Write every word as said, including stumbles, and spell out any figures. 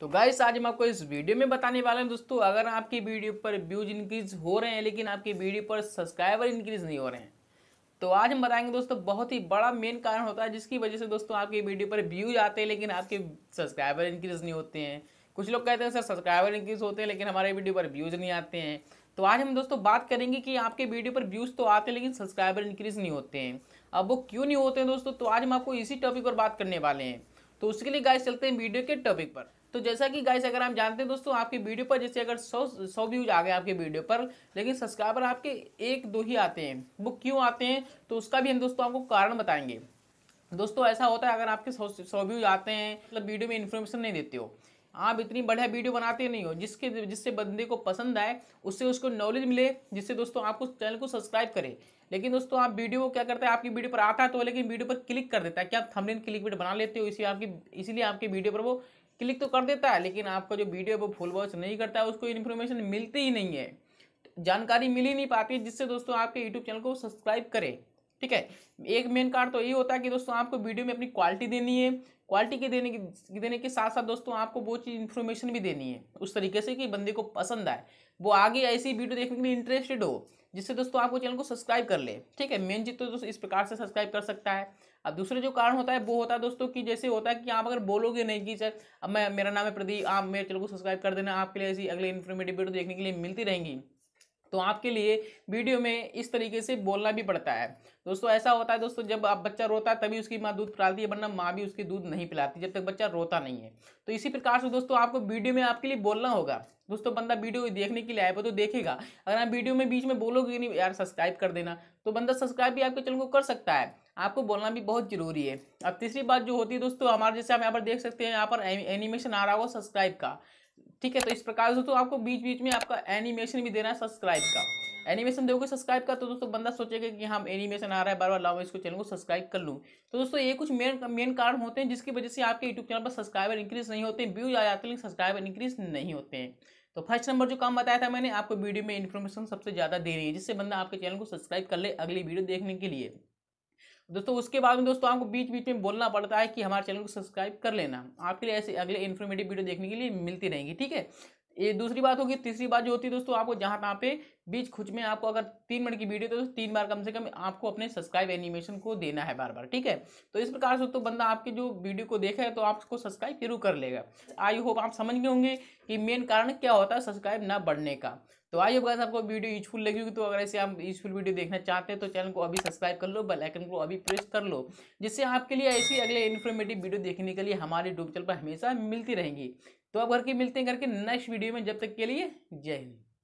तो गाइस आज हम आपको इस वीडियो में बताने वाले हैं दोस्तों, अगर आपकी वीडियो पर व्यूज इंक्रीज हो रहे हैं लेकिन आपकी वीडियो पर सब्सक्राइबर इंक्रीज नहीं हो रहे हैं, तो आज हम बताएंगे दोस्तों बहुत ही बड़ा मेन कारण होता है जिसकी वजह से दोस्तों आपकी वीडियो पर व्यूज आते हैं लेकिन आपके सब्सक्राइबर इंक्रीज नहीं होते हैं। कुछ लोग कहते हैं सर सब्सक्राइबर इंक्रीज होते हैं लेकिन हमारे वीडियो पर व्यूज नहीं आते हैं। तो आज हम दोस्तों बात करेंगे कि आपके वीडियो पर व्यूज़ तो आते हैं लेकिन सब्सक्राइबर इंक्रीज़ नहीं होते हैं। अब वो क्यों नहीं होते हैं दोस्तों, तो आज हम आपको इसी टॉपिक पर बात करने वाले हैं। तो उसके लिए गाइस चलते हैं वीडियो के टॉपिक पर। तो जैसा कि गाइस अगर हम जानते हैं दोस्तों आपकी वीडियो पर जैसे अगर सौ सौ व्यूज आ गए आपके वीडियो पर लेकिन सब्सक्राइबर आपके एक दो ही आते हैं, वो क्यों आते हैं तो उसका भी हम दोस्तों आपको कारण बताएंगे। दोस्तों ऐसा होता है अगर आपके सौ सौ व्यूज आते हैं मतलब वीडियो में इन्फॉर्मेशन नहीं देते हो, आप इतनी बढ़िया वीडियो बनाते नहीं हो जिसके जिससे बंदे को पसंद आए, उससे उसको नॉलेज मिले, जिससे दोस्तों आपको चैनल को सब्सक्राइब करे। लेकिन दोस्तों आप वीडियो को क्या करते हैं, आपकी वीडियो पर आता है तो लेकिन वीडियो पर क्लिक कर देता है कि आप थंबनेल क्लिक वीडियो बना लेते हो, इसलिए आपकी इसलिए आपकी वीडियो पर वो क्लिक तो कर देता है लेकिन आपका जो वीडियो वो फुल वॉच नहीं करता है, उसको इन्फॉर्मेशन मिलती ही नहीं है, जानकारी मिल ही नहीं पाती जिससे दोस्तों आपके यूट्यूब चैनल को सब्सक्राइब करे। ठीक है, एक मेन कारण तो ये होता है कि दोस्तों आपको वीडियो में अपनी क्वालिटी देनी है, क्वालिटी के देने की देने के साथ साथ दोस्तों आपको वो चीज़ इन्फॉर्मेशन भी देनी है उस तरीके से कि बंदे को पसंद आए, वो आगे ऐसी वीडियो देखने के लिए इंटरेस्टेड हो जिससे दोस्तों आपको चैनल को सब्सक्राइब कर ले। ठीक है, मेन चीज़ तो दोस्तों इस प्रकार से सब्सक्राइब कर सकता है। अब दूसरे जो कारण होता है वो होता है दोस्तों कि जैसे होता है कि आप अगर बोलोगे नहीं कि सर अब मैं मेरा नाम है प्रदीप, आप मेरे चैनल को सब्सक्राइब कर देना, आपके लिए ऐसी अगले इन्फॉर्मेटिव वीडियो देखने के लिए मिलती रहेंगी, तो आपके लिए वीडियो में इस तरीके से बोलना भी पड़ता है। दोस्तों ऐसा होता है दोस्तों जब आप बच्चा रोता है तभी उसकी माँ दूध पिलाती है, वरना माँ भी उसके दूध नहीं पिलाती जब तक बच्चा रोता नहीं है। तो इसी प्रकार से दोस्तों आपको वीडियो में आपके लिए बोलना होगा। दोस्तों बंदा वीडियो देखने के लिए आए तो देखेगा, अगर आप वीडियो में बीच में बोलोगे नहीं यार सब्सक्राइब कर देना, तो बंदा सब्सक्राइब भी आपके चैनल को कर सकता है, आपको बोलना भी बहुत जरूरी है। अब तीसरी बात जो होती है दोस्तों हमारे जैसे आप यहाँ पर देख सकते हैं यहाँ पर एनिमेशन आ रहा होगा सब्सक्राइब का। ठीक है, तो इस प्रकार से दोस्तों आपको बीच बीच में आपका एनिमेशन भी देना है सब्सक्राइब का। एनिमेशन दोगे सब्सक्राइब का तो दोस्तों बंदा सोचेगा कि हाँ एनिमेशन आ रहा है बार बार, लाओ इसको चैनल को सब्सक्राइब कर लूँ। तो दोस्तों ये कुछ मेन मेन कारण होते हैं जिसकी वजह से आपके यूट्यूब चैनल पर सब्सक्राइबर इंक्रीज नहीं होते हैं, व्यूज आ जाते हैं लेकिन सब्सक्राइबर इंक्रीज नहीं होते हैं। तो फर्स्ट नंबर जो काम बताया था मैंने, आपको वीडियो में इन्फॉर्मेशन सबसे ज़्यादा देनी है जिससे बंदा आपके चैनल को सब्सक्राइब कर ले अगली वीडियो देखने के लिए। दोस्तों उसके बाद में दोस्तों आपको बीच बीच में बोलना पड़ता है कि हमारे चैनल को सब्सक्राइब कर लेना, आपके लिए ऐसे अगले इन्फॉर्मेटिव वीडियो देखने के लिए मिलती रहेंगी। ठीक है, ये दूसरी बात होगी। तीसरी बात जो होती है दोस्तों आपको जहाँ तहाँ पे बीच खुच में आपको अगर तीन मिनट की वीडियो तो तीन बार कम से कम आपको अपने सब्सक्राइब एनिमेशन को देना है बार बार। ठीक है, तो इस प्रकार से तो बंदा आपकी जो वीडियो को देखे तो आपको सब्सक्राइब जरूर कर लेगा। आई होप आप समझ गए होंगे कि मेन कारण क्या होता है सब्सक्राइब ना बढ़ने का। तो आई होप गाइस आपको वीडियो यूजफुल लगी होगी, तो अगर ऐसे आप यूजफुल वीडियो देखना चाहते हैं तो चैनल को अभी सब्सक्राइब कर लो, बेल आइकन को अभी प्रेस कर लो, जिससे आपके लिए ऐसी अगले इन्फॉर्मेटिव वीडियो देखने के लिए हमारे यूट्यूब चैनल पर हमेशा मिलती रहेंगी। तो अब घर के मिलते हैं घर के नेक्स्ट वीडियो में, जब तक के लिए जय हिंद।